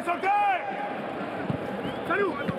Sautez! Salut!